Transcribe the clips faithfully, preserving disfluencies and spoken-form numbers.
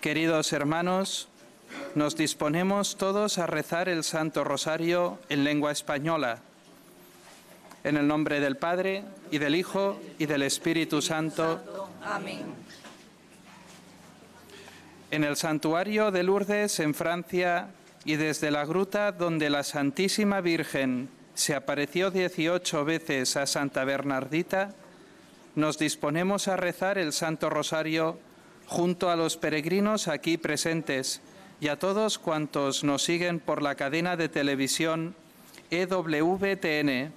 Queridos hermanos, nos disponemos todos a rezar el Santo Rosario en lengua española. En el nombre del Padre, y del Hijo, y del Espíritu Santo. Amén. En el santuario de Lourdes, en Francia, y desde la gruta donde la Santísima Virgen se apareció dieciocho veces a Santa Bernardita, nos disponemos a rezar el Santo Rosario junto a los peregrinos aquí presentes y a todos cuantos nos siguen por la cadena de televisión E W T N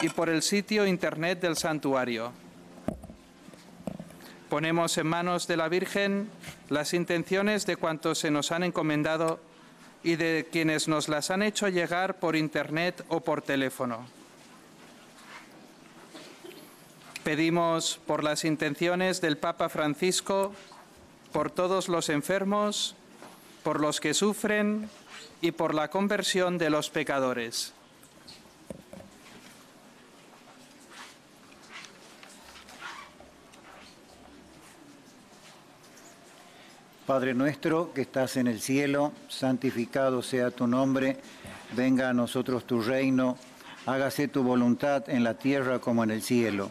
y por el sitio internet del santuario. Ponemos en manos de la Virgen las intenciones de cuantos se nos han encomendado y de quienes nos las han hecho llegar por internet o por teléfono. Pedimos por las intenciones del Papa Francisco, por todos los enfermos, por los que sufren y por la conversión de los pecadores. Padre nuestro que estás en el cielo, santificado sea tu nombre, venga a nosotros tu reino, hágase tu voluntad en la tierra como en el cielo.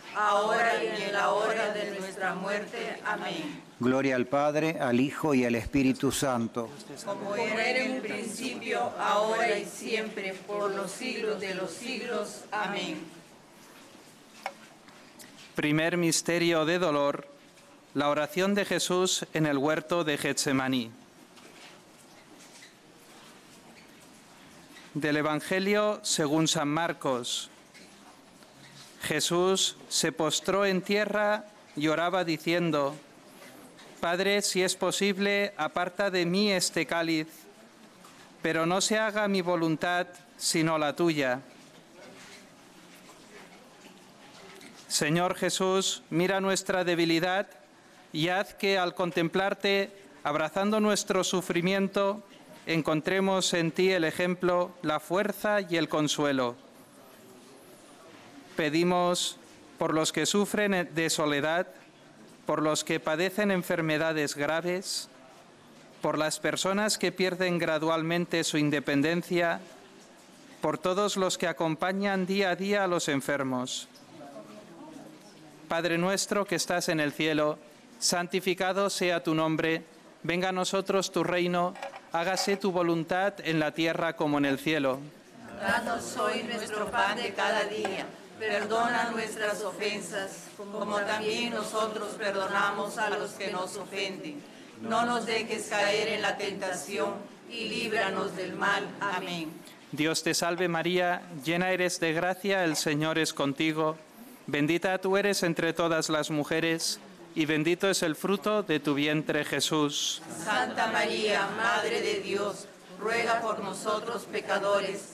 ahora y en la hora de nuestra muerte. Amén. Gloria al Padre, al Hijo y al Espíritu Santo. Como era en el principio, ahora y siempre, por los siglos de los siglos. Amén. Primer misterio de dolor. La oración de Jesús en el huerto de Getsemaní. Del Evangelio según San Marcos. Jesús se postró en tierra y oraba diciendo: Padre, si es posible, aparta de mí este cáliz, pero no se haga mi voluntad, sino la tuya. Señor Jesús, mira nuestra debilidad y haz que al contemplarte, abrazando nuestro sufrimiento, encontremos en ti el ejemplo, la fuerza y el consuelo. Pedimos por los que sufren de soledad, por los que padecen enfermedades graves, por las personas que pierden gradualmente su independencia, por todos los que acompañan día a día a los enfermos. Padre nuestro que estás en el cielo, santificado sea tu nombre, venga a nosotros tu reino, hágase tu voluntad en la tierra como en el cielo. Danos hoy nuestro pan de cada día, perdona nuestras ofensas, como también nosotros perdonamos a los que nos ofenden. No nos dejes caer en la tentación y líbranos del mal. Amén. Dios te salve María, llena eres de gracia, el Señor es contigo. Bendita tú eres entre todas las mujeres, y bendito es el fruto de tu vientre, Jesús. Santa María, Madre de Dios, ruega por nosotros pecadores,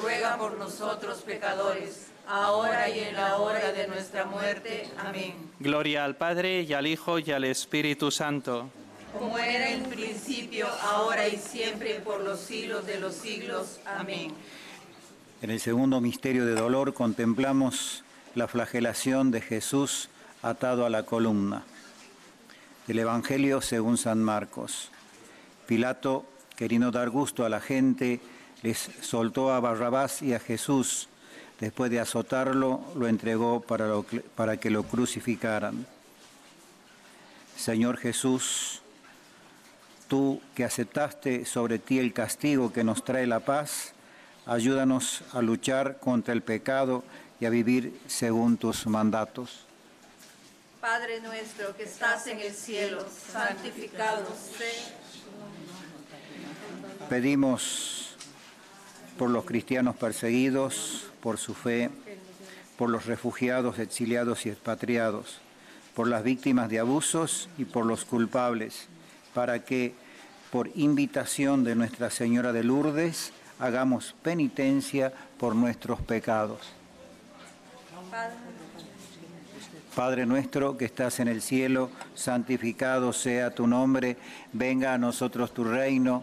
ruega por nosotros pecadores, ahora y en la hora de nuestra muerte. Amén. Gloria al Padre, y al Hijo, y al Espíritu Santo. Como era en principio, ahora y siempre, por los siglos de los siglos. Amén. En el segundo misterio de dolor contemplamos la flagelación de Jesús atado a la columna. Del Evangelio según San Marcos. Pilato, queriendo dar gusto a la gente, les soltó a Barrabás y a Jesús. Después de azotarlo, lo entregó para, lo, para que lo crucificaran. Señor Jesús, tú que aceptaste sobre ti el castigo que nos trae la paz, ayúdanos a luchar contra el pecado y a vivir según tus mandatos. Padre nuestro que estás en el cielo, santificado sea. Pedimos por los cristianos perseguidos por su fe, por los refugiados, exiliados y expatriados, por las víctimas de abusos y por los culpables, para que, por invitación de Nuestra Señora de Lourdes, hagamos penitencia por nuestros pecados. Padre. Padre nuestro que estás en el cielo, santificado sea tu nombre, venga a nosotros tu reino,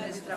nuestra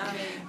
Amén.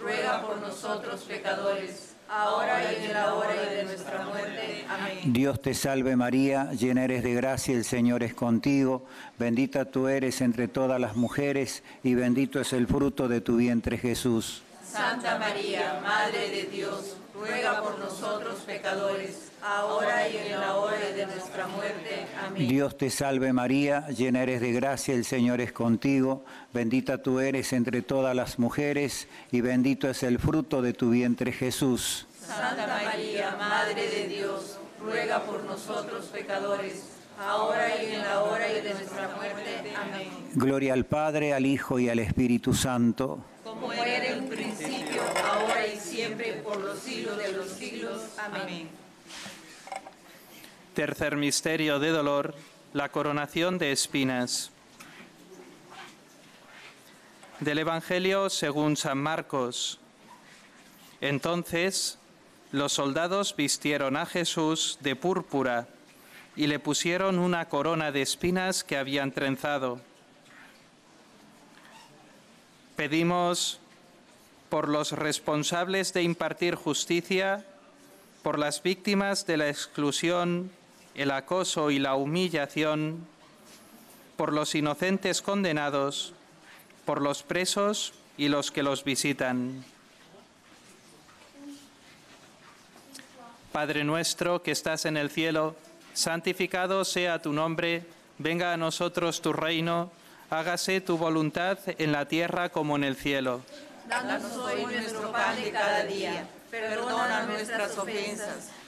ruega por nosotros pecadores, ahora y en la hora de nuestra muerte. Amén. Dios te salve María, llena eres de gracia, el Señor es contigo, bendita tú eres entre todas las mujeres y bendito es el fruto de tu vientre Jesús. Santa María, Madre de Dios, ruega por nosotros pecadores, ahora y en la hora de nuestra muerte. Amén. Dios te salve María, llena eres de gracia, el Señor es contigo, bendita tú eres entre todas las mujeres, y bendito es el fruto de tu vientre Jesús. Santa María, Madre de Dios, ruega por nosotros pecadores, ahora y en la hora de nuestra muerte. Amén. Gloria al Padre, al Hijo y al Espíritu Santo. Como era en un principio, ahora y siempre, por los siglos de los siglos. Amén. Tercer misterio de dolor, la coronación de espinas. Del Evangelio según San Marcos. Entonces, los soldados vistieron a Jesús de púrpura y le pusieron una corona de espinas que habían trenzado. Pedimos por los responsables de impartir justicia, por las víctimas de la exclusión, el acoso y la humillación, por los inocentes condenados, por los presos y los que los visitan. Padre nuestro que estás en el cielo, santificado sea tu nombre, venga a nosotros tu reino, hágase tu voluntad en la tierra como en el cielo. Danos hoy nuestro pan de cada día, perdona nuestras ofensas,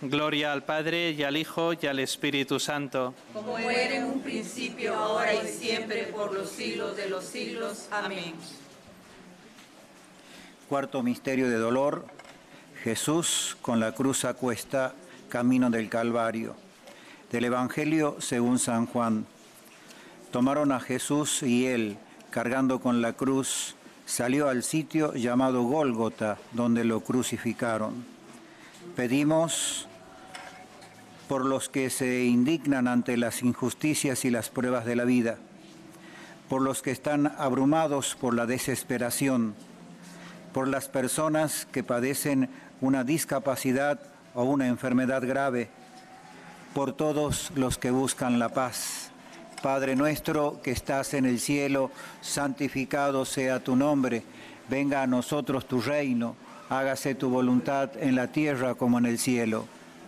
Gloria al Padre, y al Hijo, y al Espíritu Santo. Como era en un principio, ahora y siempre, por los siglos de los siglos. Amén. Cuarto misterio de dolor. Jesús con la cruz a cuesta, camino del Calvario. Del Evangelio según San Juan. Tomaron a Jesús y él, cargando con la cruz, salió al sitio llamado Gólgota, donde lo crucificaron. Pedimos por los que se indignan ante las injusticias y las pruebas de la vida, por los que están abrumados por la desesperación, por las personas que padecen una discapacidad o una enfermedad grave, por todos los que buscan la paz. Padre nuestro que estás en el cielo, santificado sea tu nombre. Venga a nosotros tu reino. Hágase tu voluntad en la tierra como en el cielo.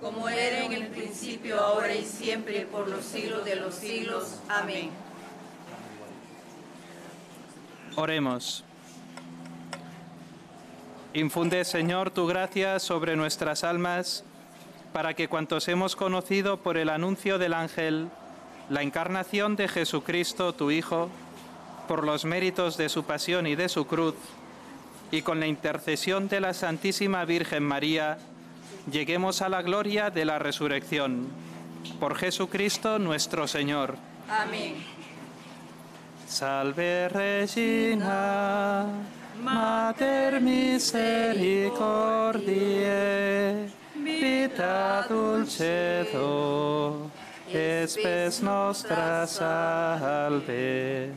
Como era en el principio, ahora y siempre, por los siglos de los siglos. Amén. Oremos. Infunde, Señor, tu gracia sobre nuestras almas, para que cuantos hemos conocido por el anuncio del ángel, la encarnación de Jesucristo, tu Hijo, por los méritos de su pasión y de su cruz, y con la intercesión de la Santísima Virgen María, lleguemos a la gloria de la resurrección. Por Jesucristo nuestro Señor. Amén. Salve Regina, Mater Misericordiae, Vita Dulcedo, Espes Nostra Salve.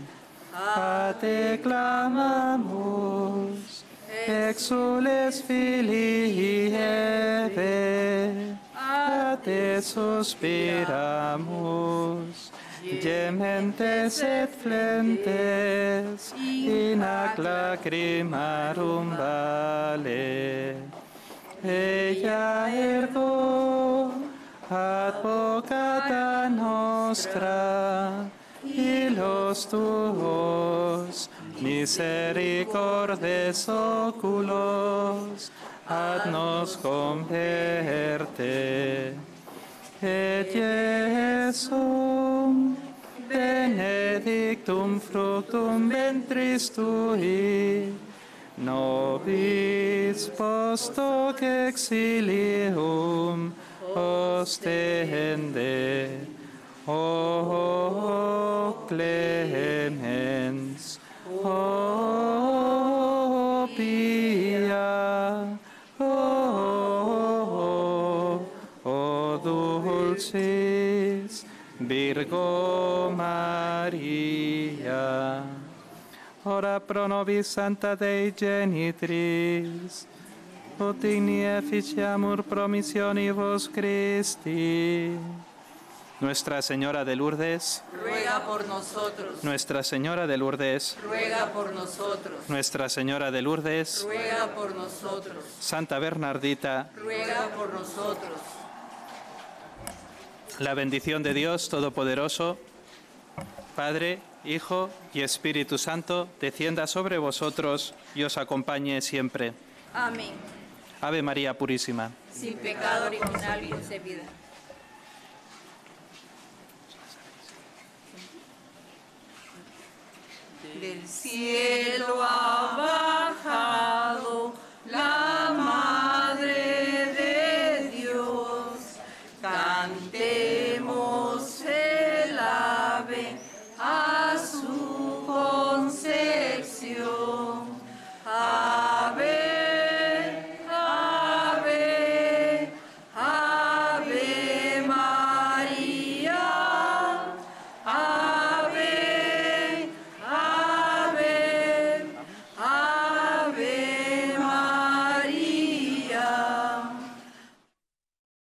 A te clamamos, exules filii eve, a te suspiramos, gementes et flentes, in ac lacrimarum vale. Ella ergo, advocata nostra, y los tuos misericordes oculos, haznos converte. Et Iesum, benedictum fructum ventris tui, nobis post hoc exilium ostende. O clemens, o pia, o, o dulcis Virgo Maria, ora pro nobis Santa Dei Genitris, ut digni efficiamur promissionibus Christi. Nuestra Señora de Lourdes, ruega por nosotros. Nuestra Señora de Lourdes, ruega por nosotros. Nuestra Señora de Lourdes, ruega por nosotros. Santa Bernardita, ruega por nosotros. La bendición de Dios Todopoderoso, Padre, Hijo y Espíritu Santo, descienda sobre vosotros y os acompañe siempre. Amén. Ave María Purísima, sin pecado original y concebida. Del cielo ha bajado.